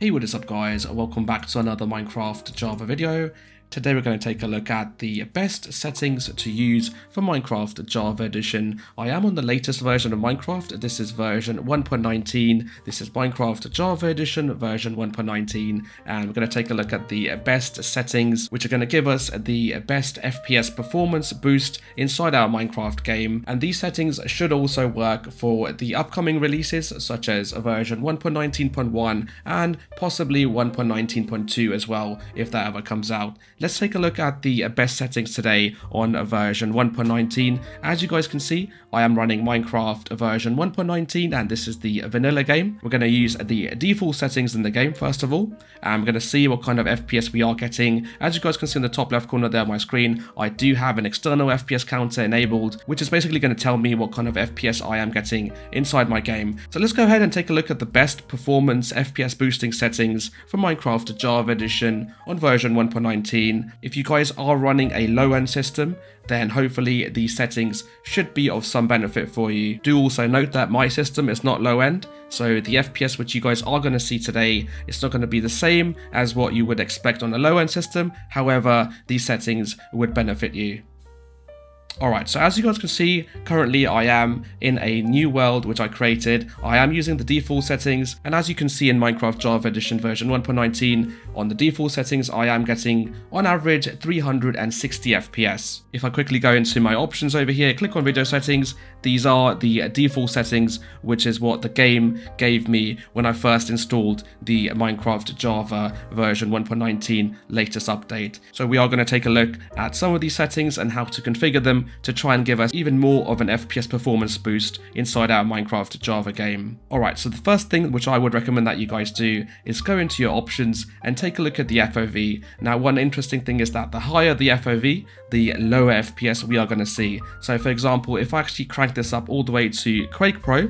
Hey, what is up guys, welcome back to another Minecraft Java video. Today we're going to take a look at the best settings to use for Minecraft Java Edition. I am on the latest version of Minecraft. This is version 1.19. This is Minecraft Java Edition version 1.19. And we're going to take a look at the best settings, which are going to give us the best FPS performance boost inside our Minecraft game. And these settings should also work for the upcoming releases, such as version 1.19.1 and possibly 1.19.2 as well, if that ever comes out. Let's take a look at the best settings today on version 1.19. As you guys can see, I am running Minecraft version 1.19 and this is the vanilla game. We're going to use the default settings in the game first of all. I'm going to see what kind of FPS we are getting. As you guys can see in the top left corner there on my screen, I do have an external FPS counter enabled, which is basically going to tell me what kind of FPS I am getting inside my game. So let's go ahead and take a look at the best performance FPS boosting settings for Minecraft Java Edition on version 1.19. If you guys are running a low-end system, then hopefully these settings should be of some benefit for you. Do also note that my system is not low-end, so the FPS which you guys are going to see today, it's not going to be the same as what you would expect on a low-end system. However, these settings would benefit you. Alright, so as you guys can see, currently I am in a new world which I created. I am using the default settings, and as you can see in Minecraft Java Edition version 1.19, on the default settings I am getting on average 360 FPS. If I quickly go into my options over here, click on video settings, these are the default settings, which is what the game gave me when I first installed the Minecraft Java version 1.19 latest update. So we are going to take a look at some of these settings and how to configure them to try and give us even more of an FPS performance boost inside our Minecraft Java game. Alright, so the first thing which I would recommend that you guys do is go into your options and take a look at the FOV. Now one interesting thing is that the higher the FOV, the lower FPS we are going to see. So for example, if I actually crank this up all the way to Quake Pro,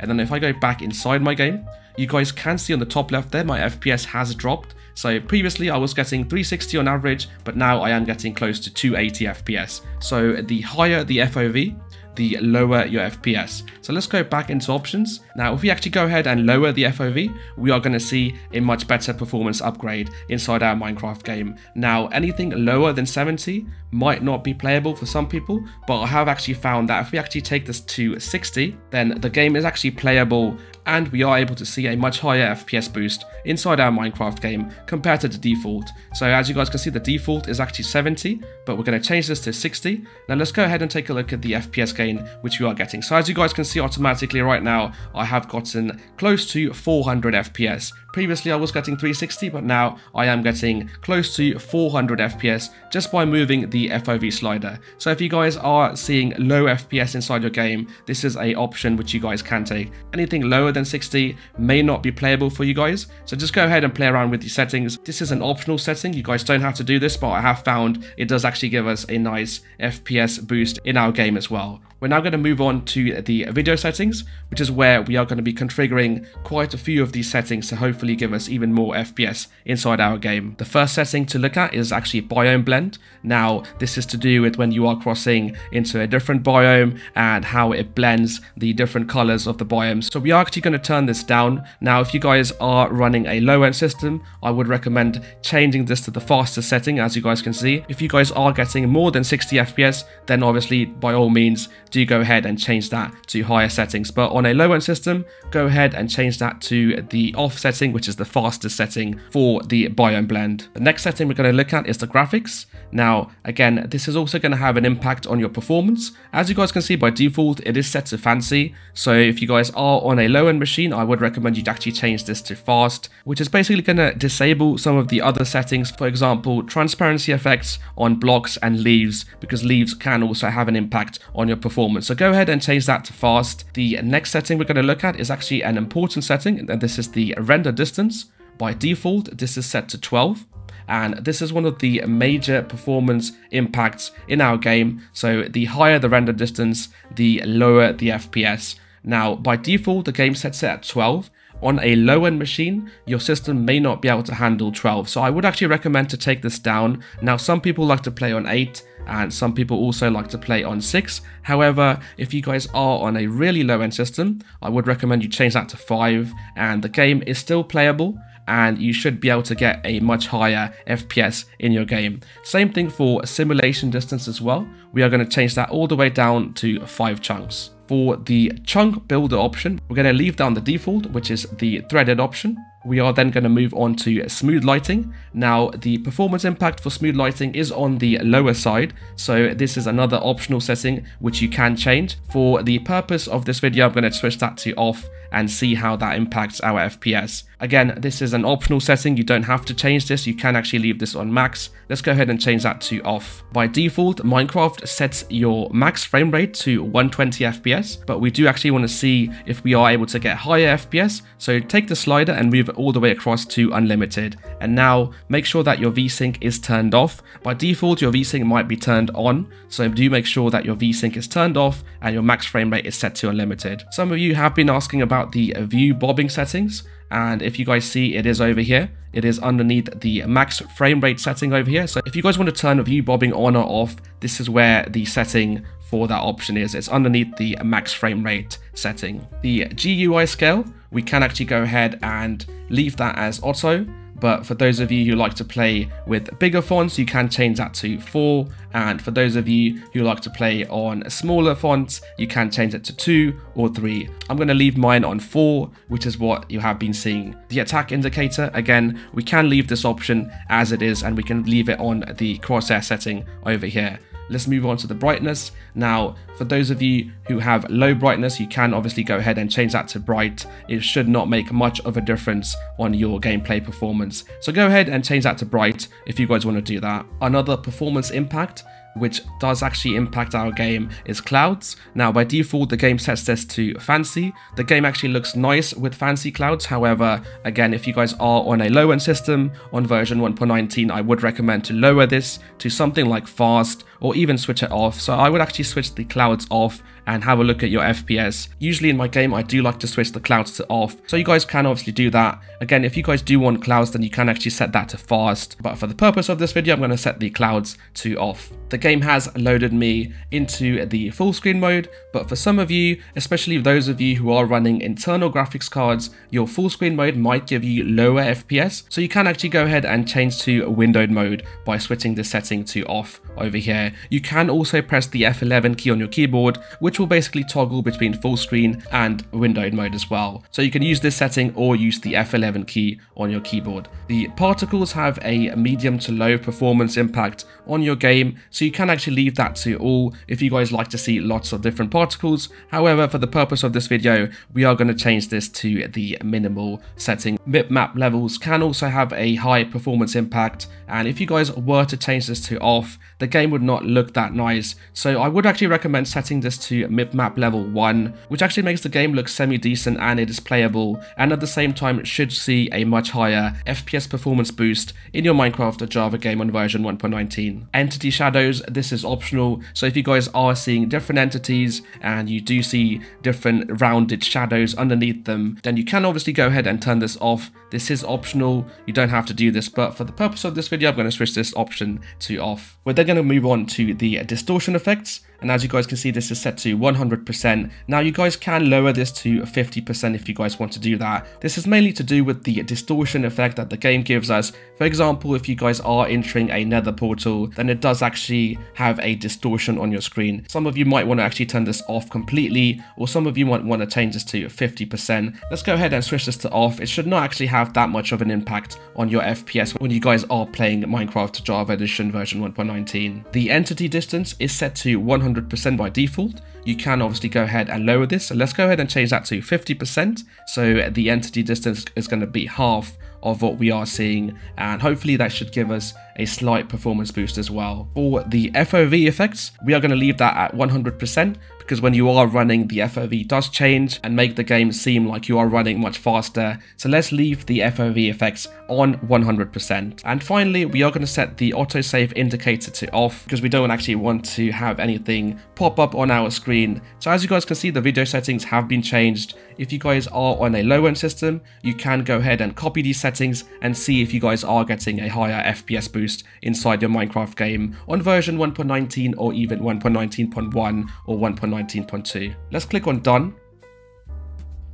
and then if I go back inside my game, you guys can see on the top left there my FPS has dropped. So previously I was getting 360 on average, but now I am getting close to 280 FPS. So the higher the FOV, the lower your FPS. So let's go back into options. Now if we actually go ahead and lower the FOV, we are going to see a much better performance upgrade inside our Minecraft game. Now anything lower than 70 might not be playable for some people, but I have actually found that if we actually take this to 60, then the game is actually playable and we are able to see a much higher FPS boost inside our Minecraft game compared to the default. So as you guys can see, the default is actually 70, but we're going to change this to 60. Now let's go ahead and take a look at the FPS gain which we are getting. So as you guys can see, automatically right now I have gotten close to 400 FPS. Previously I was getting 360, but now I am getting close to 400 FPS just by moving the FOV slider. So if you guys are seeing low FPS inside your game, this is an option which you guys can take. Anything lower than 60 may not be playable for you guys, so just go ahead and play around with the settings. This is an optional setting, you guys don't have to do this, but I have found it does actually give us a nice FPS boost in our game as well. We're now going to move on to the video settings, which is where we are going to be configuring quite a few of these settings to hopefully give us even more FPS inside our game. The first setting to look at is actually biome blend. Now this is to do with when you are crossing into a different biome and how it blends the different colors of the biomes. So we are actually going to turn this down. Now if you guys are running a low-end system, I would recommend changing this to the fastest setting. As you guys can see, if you guys are getting more than 60 FPS, then obviously by all means do go ahead and change that to higher settings, but on a low-end system, go ahead and change that to the off setting, which is the fastest setting for the biome blend. The next setting we're going to look at is the graphics. Now again, this is also going to have an impact on your performance. As you guys can see, by default it is set to fancy, so if you guys are on a low-end machine, I would recommend you actually change this to fast, which is basically going to disable some of the other settings, for example transparency effects on blocks and leaves, because leaves can also have an impact on your performance. So go ahead and change that to fast. The next setting we're going to look at is actually an important setting, and this is the render distance. By default this is set to 12. And this is one of the major performance impacts in our game. So the higher the render distance, the lower the FPS. Now by default the game sets it at 12. On a low-end machine, your system may not be able to handle 12, so I would actually recommend to take this down. Now, some people like to play on 8, and some people also like to play on 6. However, if you guys are on a really low-end system, I would recommend you change that to 5, and the game is still playable, and you should be able to get a much higher FPS in your game. Same thing for simulation distance as well. We are going to change that all the way down to 5 chunks. For the chunk builder option, we're going to leave down the default, which is the threaded option. We are then going to move on to smooth lighting. Now, the performance impact for smooth lighting is on the lower side, so this is another optional setting which you can change. For the purpose of this video, I'm going to switch that to off and see how that impacts our FPS. Again, this is an optional setting. You don't have to change this. You can actually leave this on max. Let's go ahead and change that to off. By default, Minecraft sets your max frame rate to 120 FPS, but we do actually want to see if we are able to get higher FPS. So take the slider and move it all the way across to unlimited. And now make sure that your VSync is turned off. By default, your VSync might be turned on. So do make sure that your VSync is turned off and your max frame rate is set to unlimited. Some of you have been asking about the view bobbing settings, and if you guys see, it is over here. It is underneath the max frame rate setting over here. So if you guys want to turn view bobbing on or off, this is where the setting for that option is. It's underneath the max frame rate setting. The GUI scale, we can actually go ahead and leave that as auto. But for those of you who like to play with bigger fonts, you can change that to 4. And for those of you who like to play on smaller fonts, you can change it to 2 or 3. I'm going to leave mine on 4, which is what you have been seeing. The attack indicator, again, we can leave this option as it is, and we can leave it on the crosshair setting over here. Let's move on to the brightness. Now, for those of you who have low brightness, you can obviously go ahead and change that to bright. It should not make much of a difference on your gameplay performance. So go ahead and change that to bright if you guys want to do that. Another performance impact, which does actually impact our game, is clouds. Now, by default, the game sets this to fancy. The game actually looks nice with fancy clouds. However, again, if you guys are on a low-end system, on version 1.19, I would recommend to lower this to something like fast, or even switch it off. So I would actually switch the clouds off and have a look at your FPS. Usually in my game, I do like to switch the clouds to off. So you guys can obviously do that. Again, if you guys do want clouds, then you can actually set that to fast. But for the purpose of this video, I'm going to set the clouds to off. The game has loaded me into the full screen mode, but for some of you, especially those of you who are running internal graphics cards, your full screen mode might give you lower FPS. So you can actually go ahead and change to windowed mode by switching the setting to off over here. You can also press the F11 key on your keyboard, which will basically toggle between full screen and windowed mode as well. So you can use this setting or use the F11 key on your keyboard. The particles have a medium to low performance impact on your game, so you can actually leave that to all if you guys like to see lots of different particles. However, for the purpose of this video, we are going to change this to the minimal setting. Bitmap levels can also have a high performance impact, and if you guys were to change this to off, the game would not look that nice. So I would actually recommend setting this to bitmap level 1, which actually makes the game look semi-decent, and it is playable, and at the same time it should see a much higher FPS performance boost in your Minecraft or Java game on version 1.19. Entity shadows, this is optional, so if you guys are seeing different entities and you do see different rounded shadows underneath them, then you can obviously go ahead and turn this off. This is optional, you don't have to do this, but for the purpose of this video, I'm going to switch this option to off. We're then going to move on to the distortion effects, and as you guys can see, this is set to 100%. Now, you guys can lower this to 50% if you guys want to do that. This is mainly to do with the distortion effect that the game gives us. For example, if you guys are entering a nether portal, then it does actually have a distortion on your screen. Some of you might want to actually turn this off completely, or some of you might want to change this to 50%. Let's go ahead and switch this to off. It should not actually have that much of an impact on your FPS when you guys are playing Minecraft Java Edition version 1.19. The entity distance is set to 100% by default. You can obviously go ahead and lower this. So let's go ahead and change that to 50%. So the entity distance is going to be half of what we are seeing, and hopefully that should give us a slight performance boost as well. For the FOV effects, we are going to leave that at 100%, because when you are running, the FOV does change and make the game seem like you are running much faster. So let's leave the FOV effects on 100%. And finally, we are going to set the autosave indicator to off, because we don't actually want to have anything pop up on our screen. So as you guys can see, the video settings have been changed. If you guys are on a low-end system, you can go ahead and copy these settings and see if you guys are getting a higher FPS boost inside your Minecraft game on version 1.19 or even 1.19.1 or 1.19.2. Let's click on done.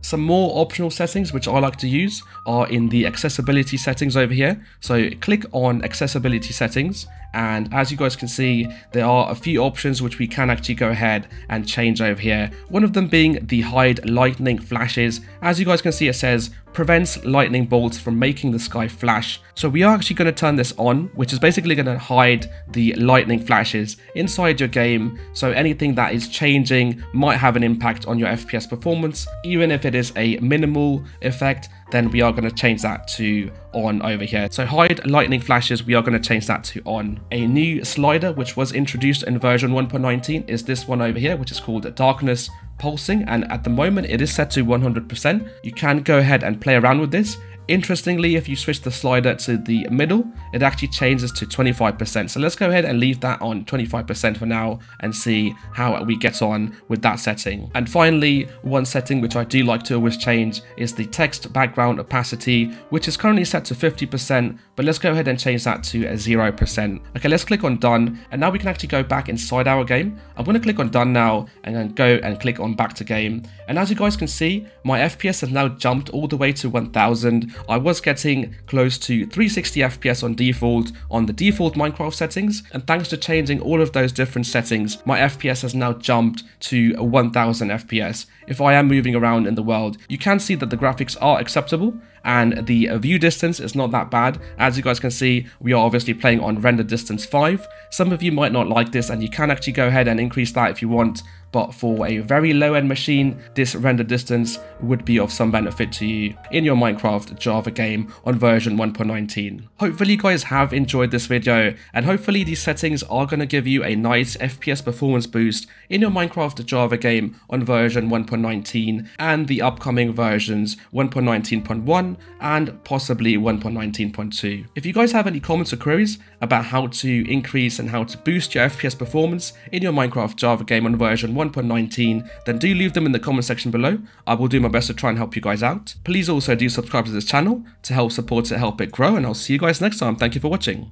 Some more optional settings which I like to use are in the accessibility settings over here. So click on accessibility settings, and as you guys can see, there are a few options which we can actually go ahead and change over here. One of them being the hide lightning flashes. As you guys can see, it says prevents lightning bolts from making the sky flash. So we are actually going to turn this on, which is basically going to hide the lightning flashes inside your game. So anything that is changing might have an impact on your FPS performance. Even if it is a minimal effect, then we are going to change that to on over here. So hide lightning flashes, we are going to change that to on. A new slider which was introduced in version 1.19 is this one over here, which is called darkness pulsing, and at the moment it is set to 100%. You can go ahead and play around with this. Interestingly, if you switch the slider to the middle, it actually changes to 25%. So let's go ahead and leave that on 25% for now and see how we get on with that setting. And finally, one setting which I do like to always change is the text background opacity, which is currently set to 50%, but let's go ahead and change that to 0%. Okay, let's click on done, and now we can actually go back inside our game. I'm going to click on done now and then go and click on back to game. And as you guys can see, my FPS has now jumped all the way to 1000. I was getting close to 360 FPS on the default Minecraft settings, and thanks to changing all of those different settings, my FPS has now jumped to 1000 FPS. If I am moving around in the world, you can see that the graphics are acceptable and the view distance is not that bad. As you guys can see, we are obviously playing on render distance 5. Some of you might not like this, and you can actually go ahead and increase that if you want, but for a very low-end machine, this render distance would be of some benefit to you in your Minecraft Java game on version 1.19. Hopefully you guys have enjoyed this video, and hopefully these settings are going to give you a nice FPS performance boost in your Minecraft Java game on version 1.19 and the upcoming versions 1.19.1 and possibly 1.19.2. If you guys have any comments or queries about how to increase and how to boost your FPS performance in your Minecraft Java game on version 1.19, then do leave them in the comment section below. I will do my best to try and help you guys out. Please also do subscribe to this channel to help support it, help it grow, and I'll see you guys next time. Thank you for watching.